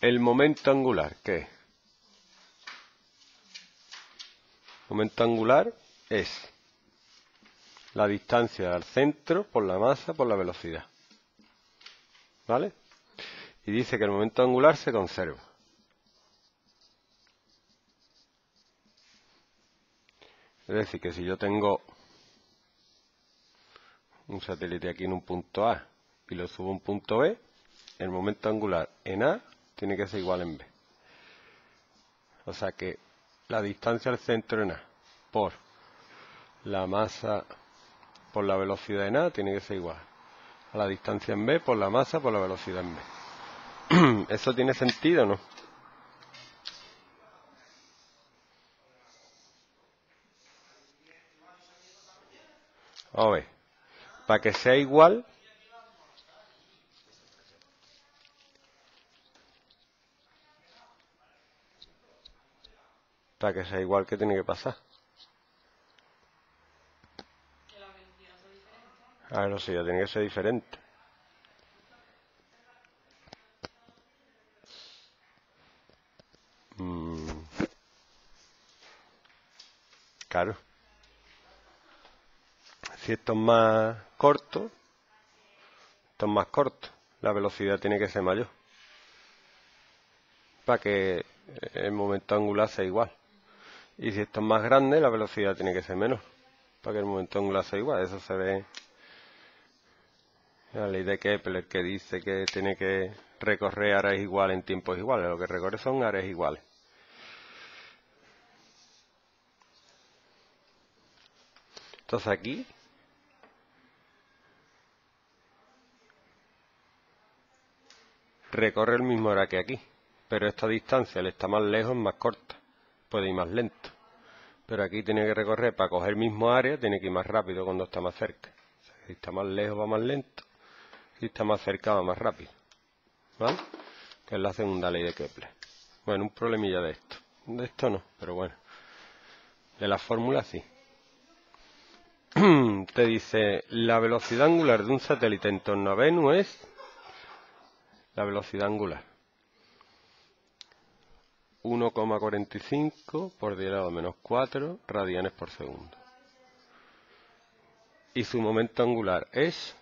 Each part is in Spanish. El momento angular, ¿qué es? Momento angular es la distancia al centro por la masa por la velocidad, ¿vale? Y dice que el momento angular se conserva. Es decir, que si yo tengo un satélite aquí en un punto A y lo subo a un punto B, el momento angular en A tiene que ser igual en B. O sea que la distancia al centro en A por la masa por la velocidad en A tiene que ser igual a la distancia en B por la masa por la velocidad en B. ¿Eso tiene sentido o no? A ver, para que sea igual, ¿qué tiene que pasar? Ah, no sé, ya tiene que ser diferente. Claro. Si esto es más corto, la velocidad tiene que ser mayor. Para que el momento angular sea igual. Y si esto es más grande, la velocidad tiene que ser menor. Para que el momento angular sea igual. Eso se ve. La ley de Kepler que dice que tiene que recorrer áreas iguales en tiempos iguales. Lo que recorre son áreas iguales. Entonces aquí recorre el mismo área que aquí. Pero esta distancia, al estar más lejos, es más corta. Puede ir más lento. Pero aquí tiene que recorrer, para coger el mismo área, tiene que ir más rápido cuando está más cerca. O sea, si está más lejos va más lento. Si está más cerca va más rápido, ¿vale? Que es la segunda ley de Kepler. Bueno, un problemilla de esto. De esto no, pero bueno. De la fórmula sí. Te dice, la velocidad angular de un satélite en torno a Venus es... La velocidad angular. 1,45 por 10 elevado a menos 4 radianes por segundo. Y su momento angular es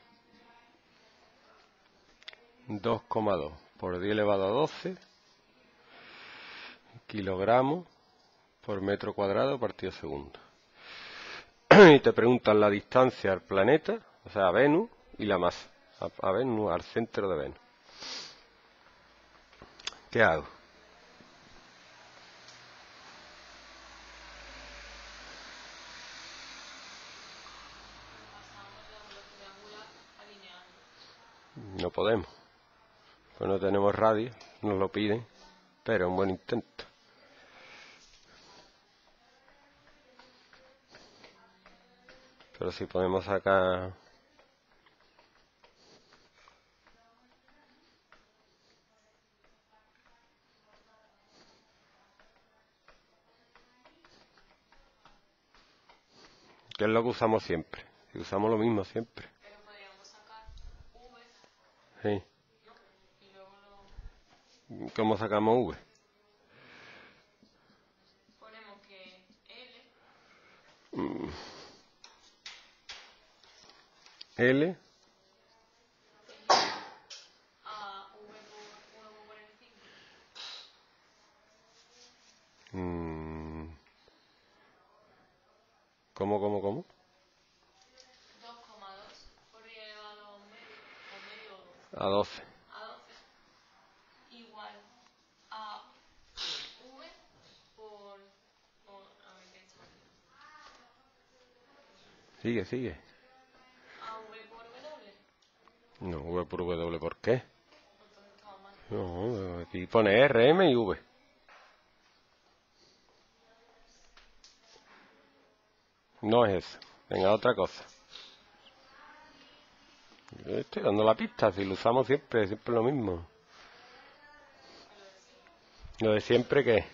2,2 por 10 elevado a 12 kilogramos por metro cuadrado partido segundo. Y te preguntan la distancia al planeta, o sea a Venus, y la masa. A Venus, al centro de Venus. ¿Qué hago? No podemos, pues no tenemos radio, nos lo piden, pero es un buen intento. Pero si podemos sacar... Que es lo que usamos siempre. Si usamos lo mismo siempre. Pero podríamos sacar V. Sí. ¿Cómo sacamos V? Ponemos que L. A V por 1,45. ¿Cómo? 2,2 por elevado a 12. Igual a V por Sigue. ¿A V por W? No, V por W, ¿por qué? No, aquí pone R, M y V. No es eso. Venga, otra cosa. Yo estoy dando la pista. Si lo usamos siempre, siempre lo mismo. ¿Lo de siempre qué?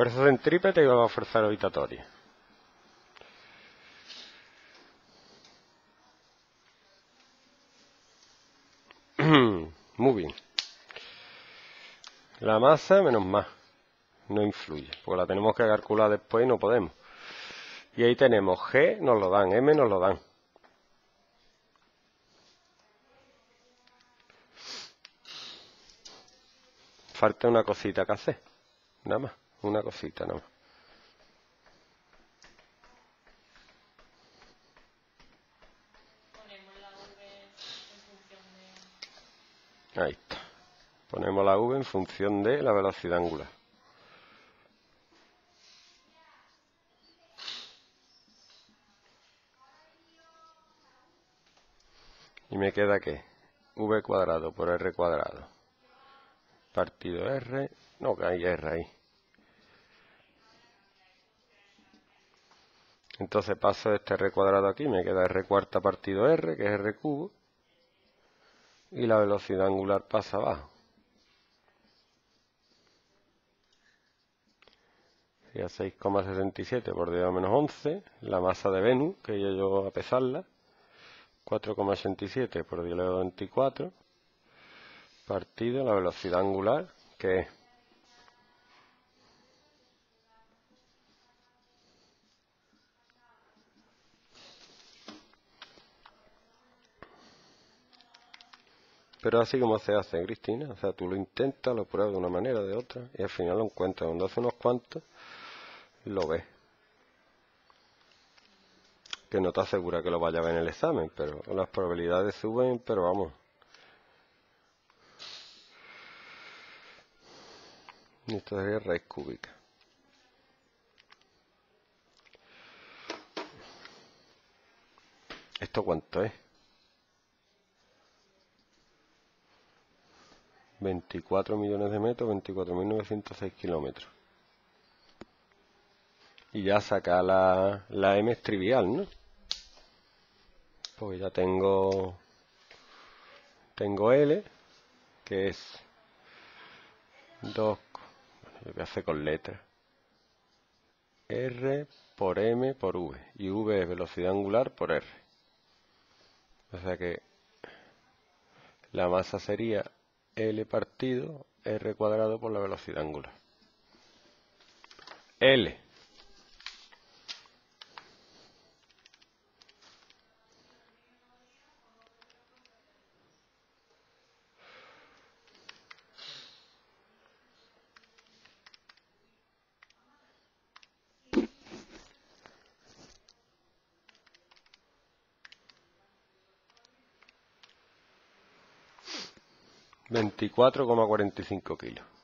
fuerza centrípeta y vamos a fuerza gravitatoria. Muy bien. La masa menos más. No influye, pues la tenemos que calcular después y no podemos. Y ahí tenemos G, nos lo dan, M nos lo dan. Falta una cosita que hacer, nada más, una cosita nada más. Ponemos la V en función de... Ahí está. Ponemos la V en función de la velocidad angular. Y me queda que v cuadrado por r cuadrado partido r, no que hay r ahí. Entonces paso este r cuadrado aquí, me queda r cuarta partido r, que es r cubo, y la velocidad angular pasa abajo. Y a 6,67 por 10 a menos 11, la masa de Venus, que yo a pesarla, 4,87 por 10 a la 24 partido la velocidad angular, que es así como se hace, Cristina, o sea, tú lo intentas, lo pruebas de una manera, de otra, y al final lo encuentras. Cuando hace unos cuantos lo ves, que no te asegura que lo vaya a ver en el examen, pero las probabilidades suben, pero vamos. Esto sería raíz cúbica. ¿Esto cuánto es? 24 millones de metros, 24.906 kilómetros. Y ya sacar la M es trivial, ¿no? Pues ya tengo L, que es 2, bueno, lo voy a hacer con letras, R por M por V, y V es velocidad angular por R. O sea que la masa sería L partido R cuadrado por la velocidad angular. L. ...24,45 kilos.